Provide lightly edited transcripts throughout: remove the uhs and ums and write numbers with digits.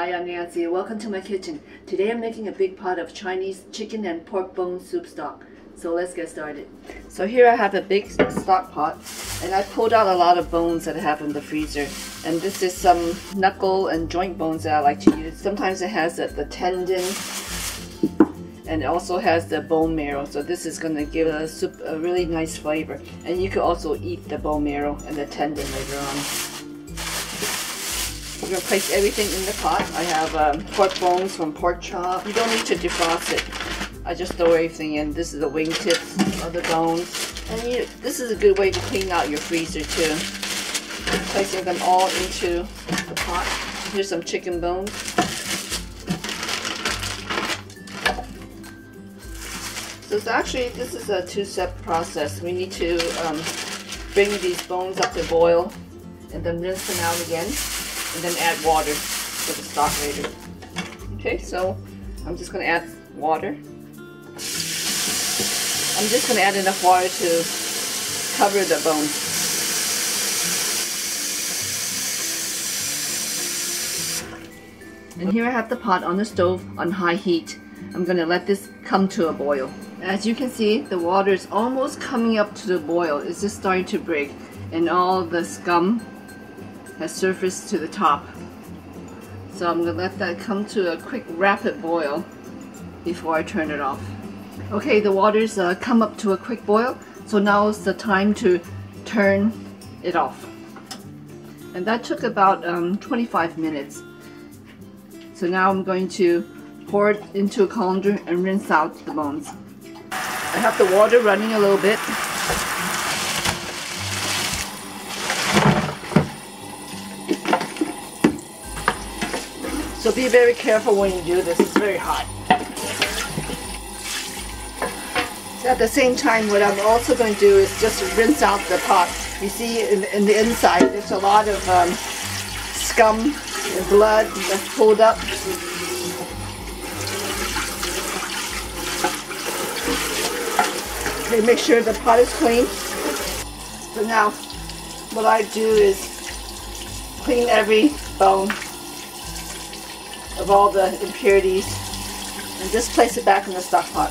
Hi, I'm Nancy. Welcome to my kitchen. Today I'm making a big pot of Chinese chicken and pork bone soup stock. So let's get started. So here I have a big stock pot, and I pulled out a lot of bones that I have in the freezer. And this is some knuckle and joint bones that I like to use. Sometimes it has the tendon, and it also has the bone marrow. So this is going to give the soup a really nice flavor. And you could also eat the bone marrow and the tendon later on. We're going to place everything in the pot. I have pork bones from pork chop. You don't need to defrost it. I just throw everything in. This is the wingtips of the bones. And this is a good way to clean out your freezer too. Placing them all into the pot. Here's some chicken bones. So it's actually, this is a two-step process. We need to bring these bones up to boil and then rinse them out again. And then add water for the stock later. Okay, so I'm just going to add water. I'm just going to add enough water to cover the bones. And here I have the pot on the stove on high heat. I'm going to let this come to a boil. As you can see, the water is almost coming up to the boil. It's just starting to break, and all the scum has surfaced to the top. So I'm going to let that come to a quick rapid boil before I turn it off. Okay, the water's come up to a quick boil, so now is the time to turn it off. And that took about 25 minutes. So now I'm going to pour it into a colander and rinse out the bones. I have the water running a little bit. So be very careful when you do this, it's very hot. So at the same time, what I'm also going to do is just rinse out the pot. You see in the inside, there's a lot of scum and blood that's pulled up. Okay, make sure the pot is clean. So now, what I do is clean every bone of all the impurities, and just place it back in the stock pot.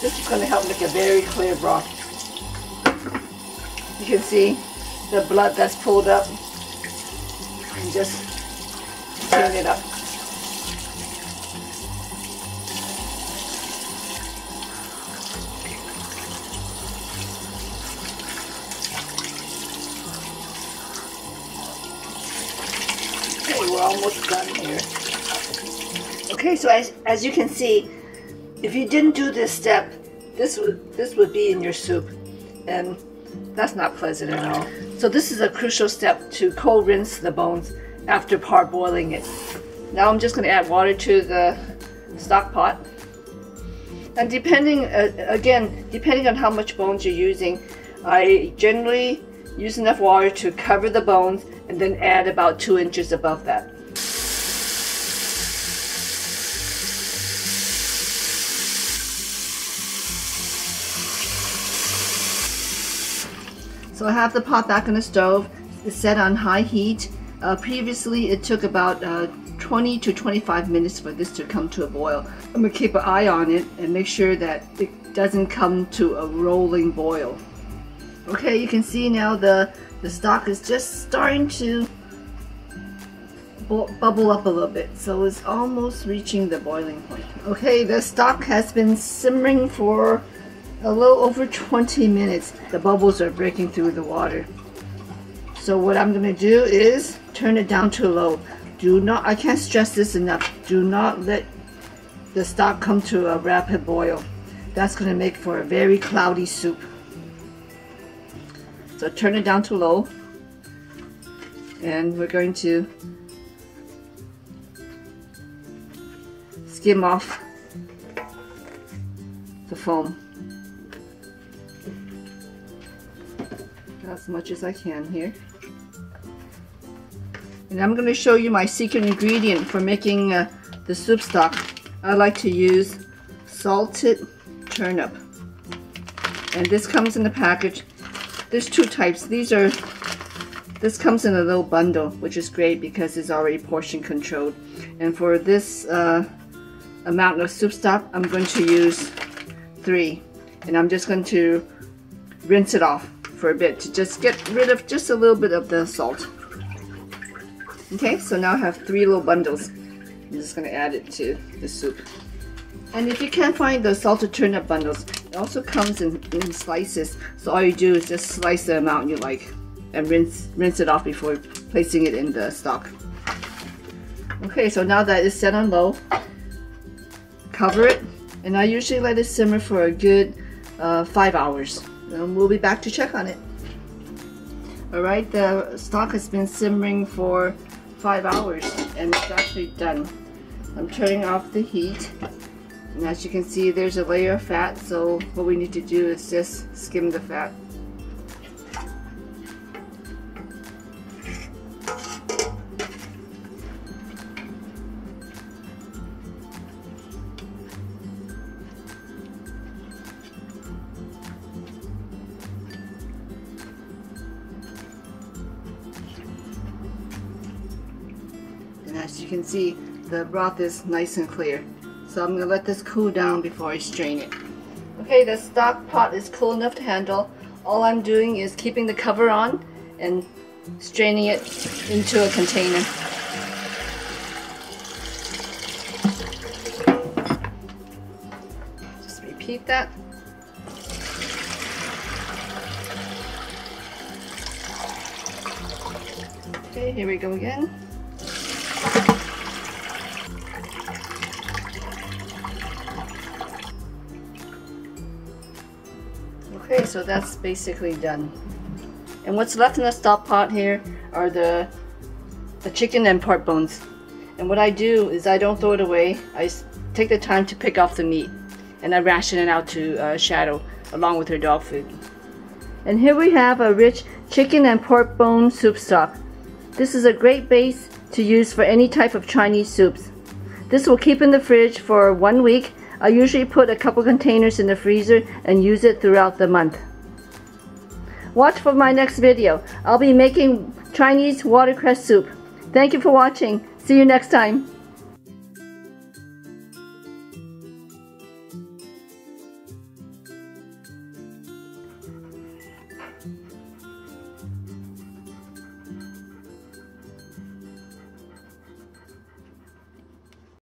This is going to help make a very clear broth. You can see the blood that's pulled up, and just clean it up. We're almost done here. Okay, so as you can see, if you didn't do this step, this would be in your soup, and that's not pleasant at all. So this is a crucial step to cold rinse the bones after parboiling it. Now I'm just going to add water to the stock pot, and depending on how much bones you're using, I generally use enough water to cover the bones and then add about 2 inches above that. So I have the pot back on the stove. It's set on high heat. Previously it took about 20 to 25 minutes for this to come to a boil. I'm going to keep an eye on it and make sure that it doesn't come to a rolling boil. Okay, you can see now the stock is just starting to bubble up a little bit. So it's almost reaching the boiling point. Okay, the stock has been simmering for a little over 20 minutes. The bubbles are breaking through the water. So what I'm going to do is turn it down to low. I can't stress this enough. Do not let the stock come to a rapid boil. That's going to make for a very cloudy soup. So turn it down to low, and we're going to skim off the foam. As much as I can here. And I'm going to show you my secret ingredient for making the soup stock. I like to use salted turnip, and this comes in the package. There's two types. These are This comes in a little bundle, which is great because it's already portion controlled. And for this amount of soup stock, I'm going to use 3. And I'm just going to rinse it off for a bit to just get rid of just a little bit of the salt. Okay, so now I have 3 little bundles. I'm just going to add it to the soup. And if you can't find the salted turnip bundles, it also comes in slices. So all you do is just slice the amount you like and rinse it off before placing it in the stock. Okay, so now that it's set on low, cover it. And I usually let it simmer for a good 5 hours. Then we'll be back to check on it. Alright, the stock has been simmering for 5 hours and it's actually done. I'm turning off the heat. And as you can see, there's a layer of fat, so what we need to do is just skim the fat. And as you can see, the broth is nice and clear. So I'm going to let this cool down before I strain it. Okay, the stock pot is cool enough to handle. All I'm doing is keeping the cover on and straining it into a container. Just repeat that. Okay, here we go again. Okay, so that's basically done. And what's left in the stock pot here are the chicken and pork bones. And what I do is I don't throw it away. I take the time to pick off the meat and I ration it out to Shadow along with her dog food. And here we have a rich chicken and pork bone soup stock. This is a great base to use for any type of Chinese soups. This will keep in the fridge for 1 week. I usually put a couple containers in the freezer and use it throughout the month. Watch for my next video. I'll be making Chinese watercress soup. Thank you for watching. See you next time.